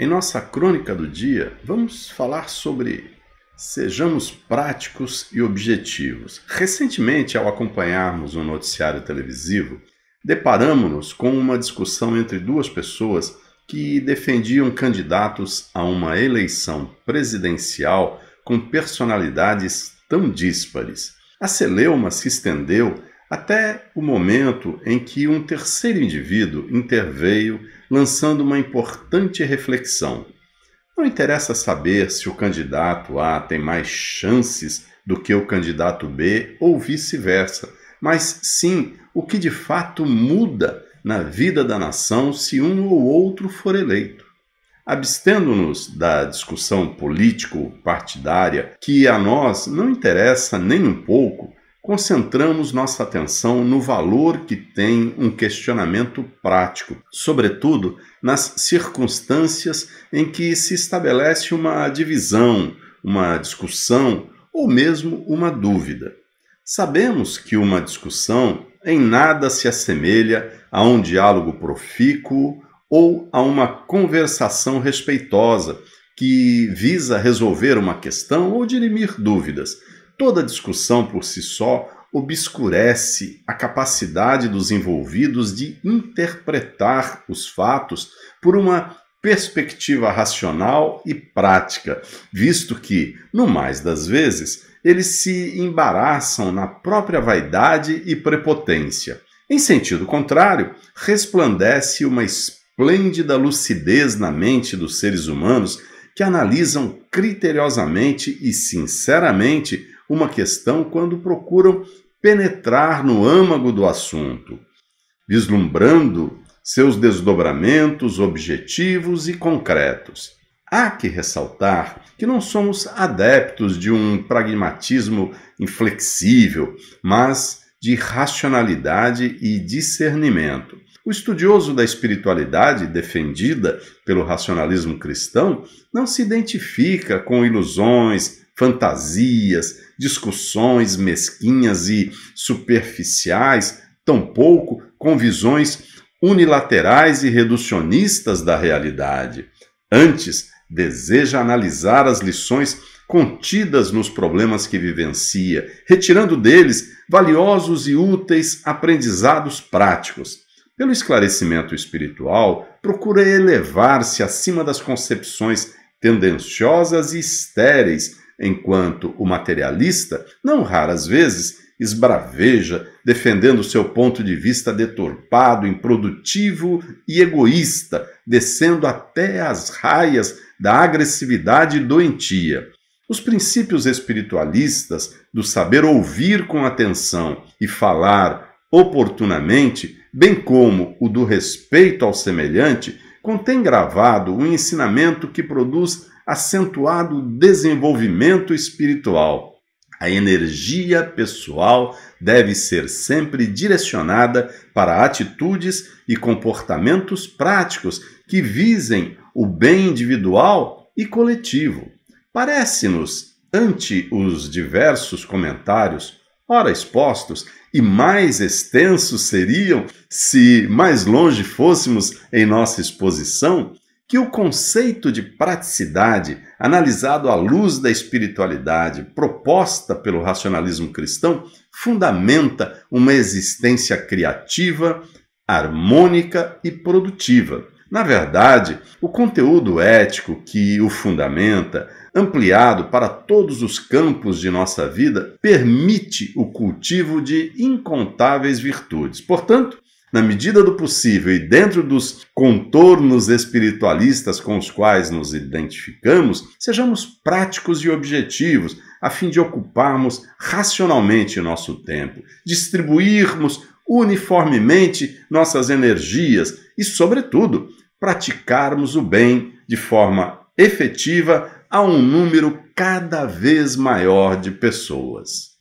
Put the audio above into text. Em nossa crônica do dia, vamos falar sobre sejamos práticos e objetivos. Recentemente, ao acompanharmos um noticiário televisivo, deparamos-nos com uma discussão entre duas pessoas que defendiam candidatos a uma eleição presidencial com personalidades tão díspares. A celeuma se estendeu até o momento em que um terceiro indivíduo interveio, lançando uma importante reflexão. Não interessa saber se o candidato A tem mais chances do que o candidato B ou vice-versa, mas sim o que de fato muda na vida da nação se um ou outro for eleito. Abstendo-nos da discussão político-partidária, que a nós não interessa nem um pouco, concentramos nossa atenção no valor que tem um questionamento prático, sobretudo nas circunstâncias em que se estabelece uma divisão, uma discussão ou mesmo uma dúvida. Sabemos que uma discussão em nada se assemelha a um diálogo profícuo ou a uma conversação respeitosa que visa resolver uma questão ou dirimir dúvidas. Toda discussão por si só obscurece a capacidade dos envolvidos de interpretar os fatos por uma perspectiva racional e prática, visto que, no mais das vezes, eles se embaraçam na própria vaidade e prepotência. Em sentido contrário, resplandece uma esplêndida lucidez na mente dos seres humanos que analisam criteriosamente e sinceramente uma questão quando procuram penetrar no âmago do assunto, vislumbrando seus desdobramentos objetivos e concretos. Há que ressaltar que não somos adeptos de um pragmatismo inflexível, mas de racionalidade e discernimento. O estudioso da espiritualidade defendida pelo racionalismo cristão não se identifica com ilusões, fantasias, discussões mesquinhas e superficiais, tampouco com visões unilaterais e reducionistas da realidade. Antes, deseja analisar as lições contidas nos problemas que vivencia, retirando deles valiosos e úteis aprendizados práticos. Pelo esclarecimento espiritual, procura elevar-se acima das concepções tendenciosas e estéreis, enquanto o materialista, não raras vezes, esbraveja, defendendo seu ponto de vista deturpado, improdutivo e egoísta, descendo até as raias da agressividade doentia. Os princípios espiritualistas do saber ouvir com atenção e falar oportunamente, bem como o do respeito ao semelhante, contém gravado um ensinamento que produz acentuado desenvolvimento espiritual. A energia pessoal deve ser sempre direcionada para atitudes e comportamentos práticos que visem o bem individual e coletivo. Parece-nos, ante os diversos comentários, ora expostos, e mais extensos seriam se mais longe fôssemos em nossa exposição, que o conceito de praticidade, analisado à luz da espiritualidade proposta pelo racionalismo cristão, fundamenta uma existência criativa, harmônica e produtiva. Na verdade, o conteúdo ético que o fundamenta, ampliado para todos os campos de nossa vida, permite o cultivo de incontáveis virtudes. Portanto, na medida do possível e dentro dos contornos espiritualistas com os quais nos identificamos, sejamos práticos e objetivos, a fim de ocuparmos racionalmente nosso tempo, distribuirmos uniformemente nossas energias e, sobretudo, praticarmos o bem de forma efetiva a um número cada vez maior de pessoas.